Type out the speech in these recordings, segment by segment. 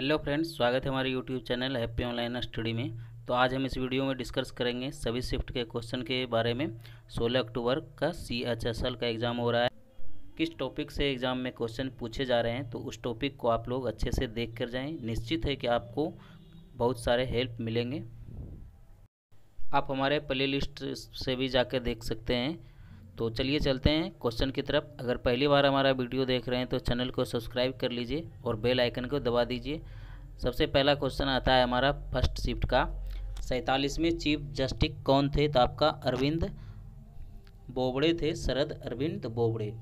Hello friends, स्वागत है हमारे YouTube channel happy online study में। तो आज हम इस वीडियो में डिस्कस करेंगे सभी शिफ्ट के क्वेश्चन के बारे में। 16 अक्टूबर का CHSL का एग्ज़ाम हो रहा है। किस टॉपिक से एग्ज़ाम में क्वेश्चन पूछे जा रहे हैं तो उस टॉपिक को आप लोग अच्छे से देख कर जाएँ। निश्चित है कि आपको बहुत सारे हेल्प मिलेंगे। आप हमारे प्ले लिस्ट से भी जाकर देख सकते हैं। तो चलिए चलते हैं क्वेश्चन की तरफ। अगर पहली बार हमारा वीडियो देख रहे हैं तो चैनल को सब्सक्राइब कर लीजिए और बेल आइकन को दबा दीजिए। सबसे पहला क्वेश्चन आता है हमारा फर्स्ट शिफ्ट का। 47वें चीफ जस्टिस कौन थे तो आपका अरविंद बोबड़े थे, शरद अरविंद बोबड़े।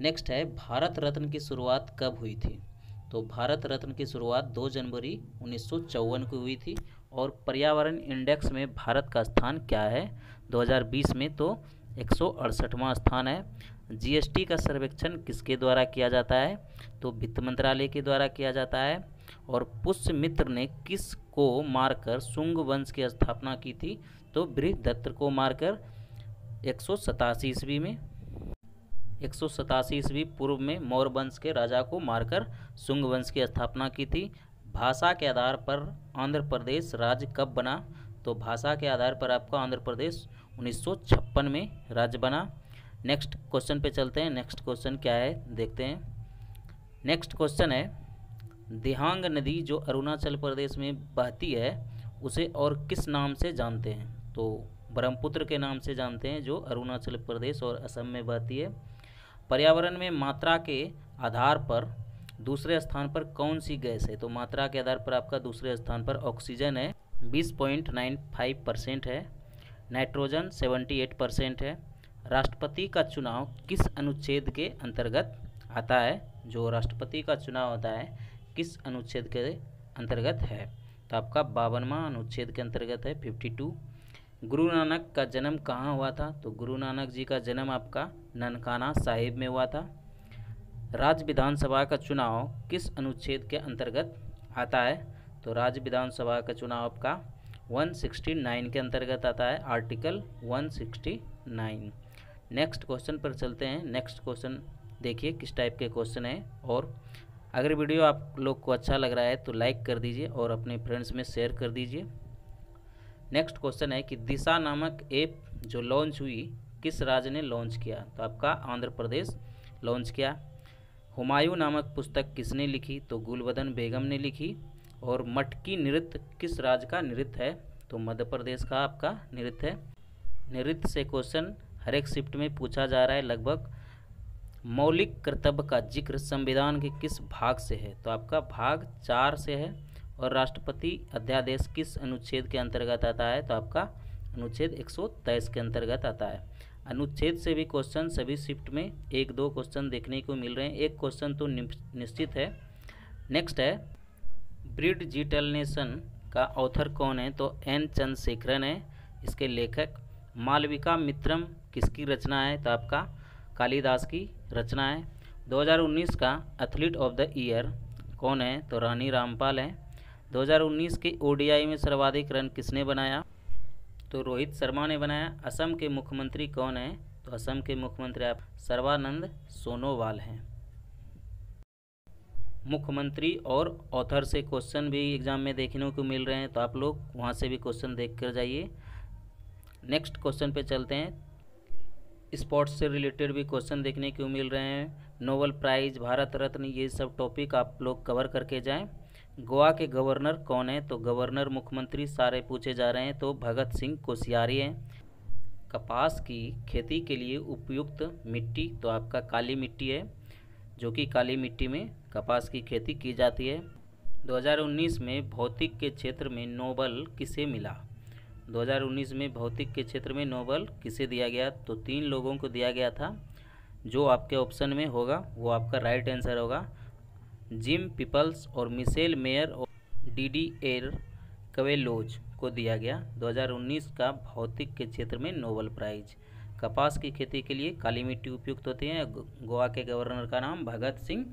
नेक्स्ट है भारत रत्न की शुरुआत कब हुई थी तो भारत रत्न की शुरुआत 2 जनवरी 1954 को हुई थी। और पर्यावरण इंडेक्स में भारत का स्थान क्या है 2020 में तो 168वां स्थान है। GST का सर्वेक्षण किसके द्वारा किया जाता है तो वित्त मंत्रालय के द्वारा किया जाता है। और पुष्यमित्र ने किस को मारकर शुंग वंश की स्थापना की थी तो बृहदत्त को मारकर 187 ईस्वी में। 187 ईस्वी पूर्व में मौर्य वंश के राजा को मारकर शुंग वंश की स्थापना की थी। भाषा के आधार पर आंध्र प्रदेश राज्य कब बना तो भाषा के आधार पर आपका आंध्र प्रदेश 1956 में राज्य बना। नेक्स्ट क्वेश्चन पे चलते हैं। नेक्स्ट क्वेश्चन क्या है देखते हैं। नेक्स्ट क्वेश्चन है देहांग नदी जो अरुणाचल प्रदेश में बहती है उसे और किस नाम से जानते हैं तो ब्रह्मपुत्र के नाम से जानते हैं जो अरुणाचल प्रदेश और असम में बहती है। पर्यावरण में मात्रा के आधार पर दूसरे स्थान पर कौन सी गैस है तो मात्रा के आधार पर आपका दूसरे स्थान पर ऑक्सीजन है 20.95% है। नाइट्रोजन 78% है। राष्ट्रपति का चुनाव किस अनुच्छेद के अंतर्गत आता है जो राष्ट्रपति का चुनाव होता है किस अनुच्छेद के अंतर्गत है तो आपका 52वां अनुच्छेद के अंतर्गत है 52। गुरु नानक का जन्म कहाँ हुआ था तो गुरु नानक जी का जन्म आपका ननकाना साहिब में हुआ था। राज्य विधानसभा का चुनाव किस अनुच्छेद के अंतर्गत आता है तो राज्य विधानसभा का चुनाव आपका 169 के अंतर्गत आता है, आर्टिकल 169। नेक्स्ट क्वेश्चन पर चलते हैं। नेक्स्ट क्वेश्चन देखिए किस टाइप के क्वेश्चन है। और अगर वीडियो आप लोग को अच्छा लग रहा है तो लाइक कर दीजिए और अपने फ्रेंड्स में शेयर कर दीजिए। नेक्स्ट क्वेश्चन है कि दिशा नामक ऐप जो लॉन्च हुई किस राज्य ने लॉन्च किया तो आपका आंध्र प्रदेश लॉन्च किया। हुमायूं नामक पुस्तक किसने लिखी तो गुलबदन बेगम ने लिखी। और मटकी नृत्य किस राज्य का नृत्य है तो मध्य प्रदेश का आपका नृत्य है। नृत्य से क्वेश्चन हर एक शिफ्ट में पूछा जा रहा है लगभग। मौलिक कर्तव्य का जिक्र संविधान के किस भाग से है तो आपका भाग 4 से है। और राष्ट्रपति अध्यादेश किस अनुच्छेद के अंतर्गत आता है तो आपका अनुच्छेद 123 के अंतर्गत आता है। अनुच्छेद से भी क्वेश्चन सभी शिफ्ट में 1-2 क्वेश्चन देखने को मिल रहे हैं। एक क्वेश्चन तो निश्चित है। नेक्स्ट है ब्रिडजिटलनेशन का ऑथर कौन है तो N चंद्रशेखरन है इसके लेखक। मालविका मित्रम किसकी रचना है तो आपका कालिदास की रचना है। 2019 का एथलीट ऑफ द ईयर कौन है तो रानी रामपाल है। 2019 के ODI में सर्वाधिक रन किसने बनाया तो रोहित शर्मा ने बनाया। असम के मुख्यमंत्री कौन है तो असम के मुख्यमंत्री आप सर्बानंद सोनोवाल हैं। मुख्यमंत्री और ऑथर से क्वेश्चन भी एग्जाम में देखने को मिल रहे हैं तो आप लोग वहां से भी क्वेश्चन देख कर जाइए। नेक्स्ट क्वेश्चन पे चलते हैं। स्पोर्ट्स से रिलेटेड भी क्वेश्चन देखने को मिल रहे हैं। नोबेल प्राइज़, भारत रत्न, ये सब टॉपिक आप लोग कवर करके जाएं। गोवा के गवर्नर कौन है तो गवर्नर मुख्यमंत्री सारे पूछे जा रहे हैं तो भगत सिंह कोश्यारी हैं। कपास की खेती के लिए उपयुक्त मिट्टी तो आपका काली मिट्टी है जो कि काली मिट्टी में कपास की खेती की जाती है। 2019 में भौतिक के क्षेत्र में नोबेल किसे मिला 2019 में भौतिक के क्षेत्र में नोबेल किसे दिया गया तो 3 लोगों को दिया गया था। जो आपके ऑप्शन में होगा वो आपका राइट आंसर होगा। जिम पीपल्स और मिशेल मेयर और डीडीएर क्वेलोज को दिया गया 2019 का भौतिक के क्षेत्र में नोबेल प्राइज़। कपास की खेती के लिए काली मिट्टी उपयुक्त होती है। गोवा के गवर्नर का नाम भगत सिंह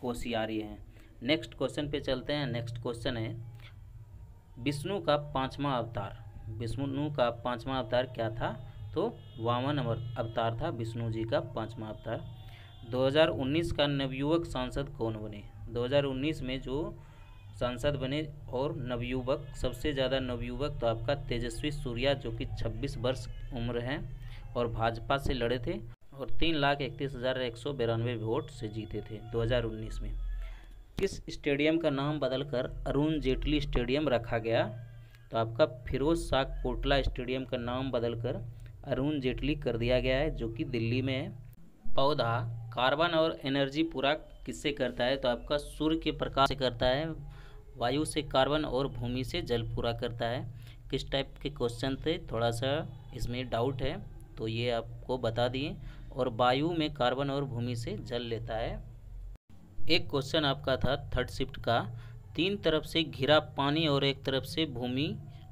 कोश्यारी हैं। नेक्स्ट क्वेश्चन पे चलते हैं। नेक्स्ट क्वेश्चन है विष्णु का 5वां अवतार। विष्णु का 5वां अवतार क्या था तो वामन अवतार था विष्णु जी का 5वां अवतार। 2019 का नवयुवक सांसद कौन बने 2019 में जो सांसद बने और नवयुवक, सबसे ज़्यादा नवयुवक तो आपका तेजस्वी सूर्या जो कि 26 वर्ष उम्र है और भाजपा से लड़े थे और 3,31,192 वोट से जीते थे 2019 में। इस स्टेडियम का नाम बदलकर अरुण जेटली स्टेडियम रखा गया, तो आपका फिरोज शाह कोटला स्टेडियम का नाम बदलकर अरुण जेटली कर दिया गया है जो कि दिल्ली में है। पौधा कार्बन और एनर्जी पूरा किससे करता है, तो आपका सूर्य के प्रकाश से करता है, वायु से कार्बन और भूमि से जल पूरा करता है। किस टाइप के क्वेश्चन थे, थोड़ा सा इसमें डाउट है तो ये आपको बता दिए। और वायु में कार्बन और भूमि से जल लेता है। एक क्वेश्चन आपका था थर्ड शिफ्ट का, 3 तरफ से घिरा पानी और एक तरफ से भूमि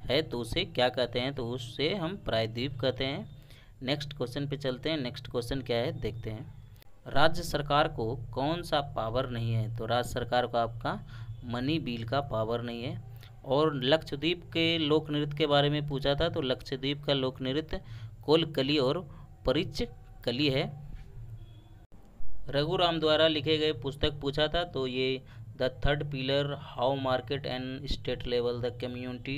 है तो उसे क्या कहते हैं, तो उससे हम प्रायद्वीप कहते हैं। नेक्स्ट क्वेश्चन पे चलते हैं। नेक्स्ट क्वेश्चन क्या है देखते हैं। राज्य सरकार को कौन सा पावर नहीं है, तो राज्य सरकार को आपका मनी बिल का पावर नहीं है। और लक्षद्वीप के लोक नृत्य के बारे में पूछा था, तो लक्षद्वीप का लोक नृत्य कोलकली और परिच कली है। रघुराम द्वारा लिखे गए पुस्तक पूछा था, तो ये the third pillar, how market and state level the community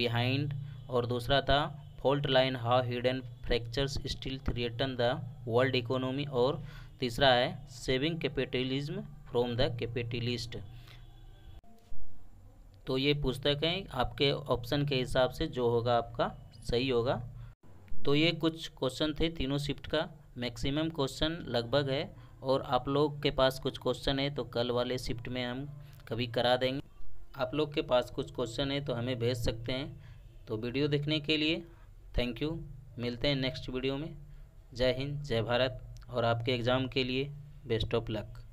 behind. और दूसरा था fault line, how hidden fractures still threaten the world economy. और तीसरा है saving capitalism from the capitalist. तो ये पुस्तक है, आपके ऑप्शन के हिसाब से जो होगा आपका सही होगा। तो ये कुछ क्वेश्चन थे तीनों शिफ्ट का, मैक्सिमम क्वेश्चन लगभग है। और आप लोग के पास कुछ क्वेश्चन है तो कल वाले शिफ्ट में हम कभी करा देंगे। आप लोग के पास कुछ क्वेश्चन है तो हमें भेज सकते हैं। तो वीडियो देखने के लिए थैंक यू। मिलते हैं नेक्स्ट वीडियो में। जय हिंद, जय भारत और आपके एग्ज़ाम के लिए बेस्ट ऑफ लक।